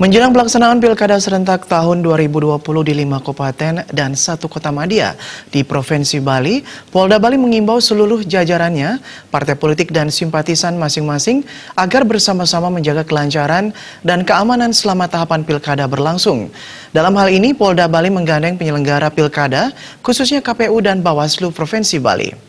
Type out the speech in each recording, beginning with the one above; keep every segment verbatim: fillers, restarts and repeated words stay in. Menjelang pelaksanaan Pilkada serentak tahun dua ribu dua puluh di lima kabupaten dan satu kota madya di Provinsi Bali, Polda Bali mengimbau seluruh jajarannya, partai politik dan simpatisan masing-masing agar bersama-sama menjaga kelancaran dan keamanan selama tahapan Pilkada berlangsung. Dalam hal ini, Polda Bali menggandeng penyelenggara Pilkada, khususnya K P U dan Bawaslu Provinsi Bali.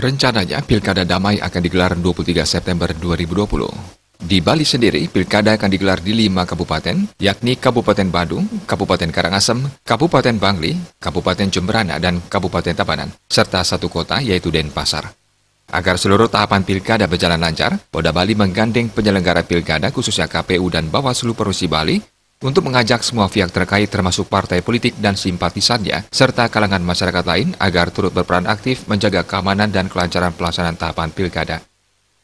Rencananya, Pilkada Damai akan digelar dua puluh tiga September dua ribu dua puluh. Di Bali sendiri, Pilkada akan digelar di lima kabupaten, yakni Kabupaten Badung, Kabupaten Karangasem, Kabupaten Bangli, Kabupaten Jembrana, dan Kabupaten Tabanan, serta satu kota yaitu Denpasar. Agar seluruh tahapan Pilkada berjalan lancar, Polda Bali menggandeng penyelenggara Pilkada khususnya K P U dan Bawaslu Provinsi Bali untuk mengajak semua pihak terkait termasuk partai politik dan simpatisannya, serta kalangan masyarakat lain agar turut berperan aktif menjaga keamanan dan kelancaran pelaksanaan tahapan Pilkada.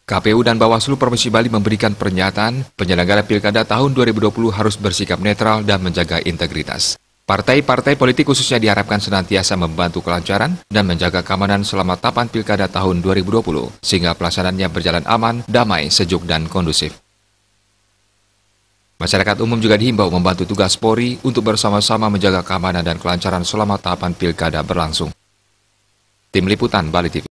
K P U dan Bawaslu Provinsi Bali memberikan pernyataan penyelenggara Pilkada tahun dua ribu dua puluh harus bersikap netral dan menjaga integritas. Partai-partai politik khususnya diharapkan senantiasa membantu kelancaran dan menjaga keamanan selama tahapan Pilkada tahun dua ribu dua puluh, sehingga pelaksanaannya berjalan aman, damai, sejuk, dan kondusif. Masyarakat umum juga dihimbau membantu tugas Polri untuk bersama-sama menjaga keamanan dan kelancaran selama tahapan Pilkada berlangsung. Tim Liputan Bali T V.